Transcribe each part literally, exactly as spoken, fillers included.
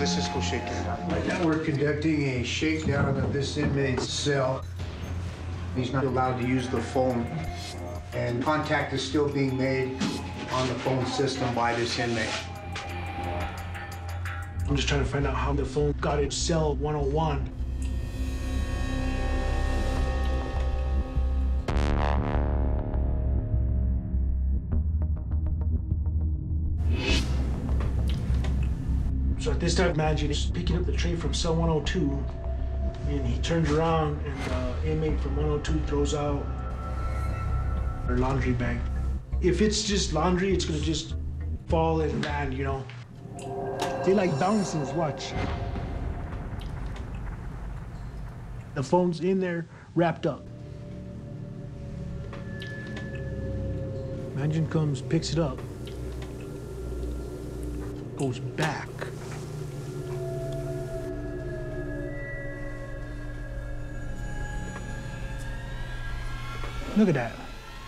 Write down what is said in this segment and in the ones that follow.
Let's just go shake it down. Right now, we're conducting a shakedown of this inmate's cell. He's not allowed to use the phone, and contact is still being made on the phone system by this inmate. I'm just trying to find out how the phone got in cell one oh one. So at this time, Mangin is picking up the tray from cell one oh two, and he turns around, and the inmate from one oh two throws out her laundry bag. If it's just laundry, it's gonna just fall and land, you know. They like bouncers, watch. The phone's in there, wrapped up. Mangin comes, picks it up, goes back. Look at that.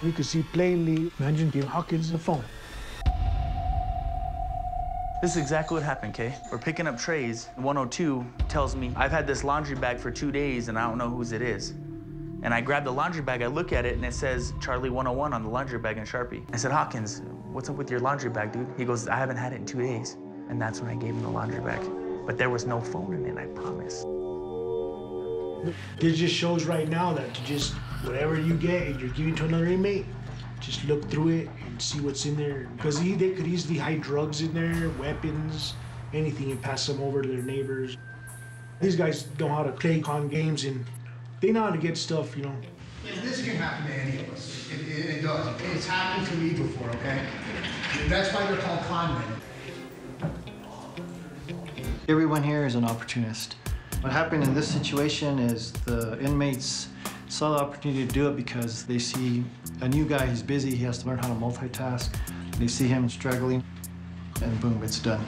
We could see plainly Mangin gave Hawkins the phone. This is exactly what happened, Kay. We're picking up trays. one oh two tells me, I've had this laundry bag for two days and I don't know whose it is. And I grab the laundry bag, I look at it, and it says Charlie one oh one on the laundry bag in Sharpie. I said, Hawkins, what's up with your laundry bag, dude? He goes, I haven't had it in two days. And that's when I gave him the laundry bag. But there was no phone in it, I promise. This just shows right now that to just whatever you get and you're giving to another inmate, just look through it and see what's in there. Because they could easily hide drugs in there, weapons, anything, and pass them over to their neighbors. These guys know how to play con games, and they know how to get stuff, you know. This can happen to any of us. It, it, it does. It's happened to me before, okay? That's why they're called con men. Everyone here is an opportunist. What happened in this situation is the inmates saw the opportunity to do it because they see a new guy, he's busy, he has to learn how to multitask. They see him struggling, and boom, it's done.